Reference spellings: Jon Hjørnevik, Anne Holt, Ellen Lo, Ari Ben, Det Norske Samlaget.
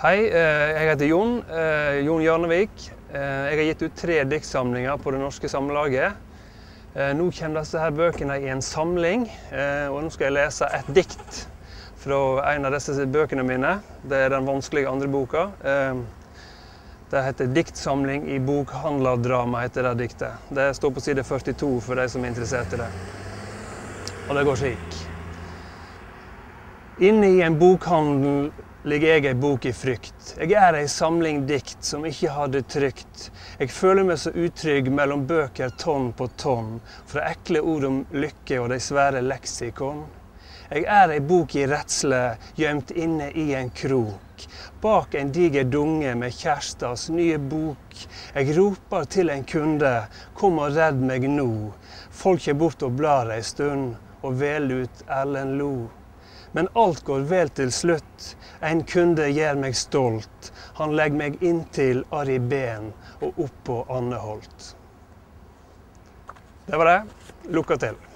Hei, jeg heter Jon Hjørnevik. Jeg har gitt ut 3 diktsamlinger på Det Norske Samlaget. Nå kommer disse her bøkene i en samling, og nå skal jeg lese et dikt fra en av disse bøkene mine. Det er Den vanskelege andreboka. Det heter Diktsamling i bokhandlerdrama, heter det diktet. Det står på side 42 for de som er interessert i det. Og det går slik. Inne i en bokhandel ligger jeg ei bok i frykt. Jeg er ei samling dikt som ikke har det trygt. Jeg føler meg så utrygg mellom bøker tonn på tonn, fra ekle ord om lykke og de svære leksikon. Jeg er ei bok i redsle, gjemt inne i en krok. Bak en diger dunge med kjærestas nye bok. Jeg roper til en kunde, kom og redd meg nå. Folk er bort og blar ei stund, og vel ut Ellen Lo. Men alt går vel til slutt. En kunde gjør meg stolt. Han legger meg inntil Ari Ben og oppå Anne Holt. Det var det. Lykke til.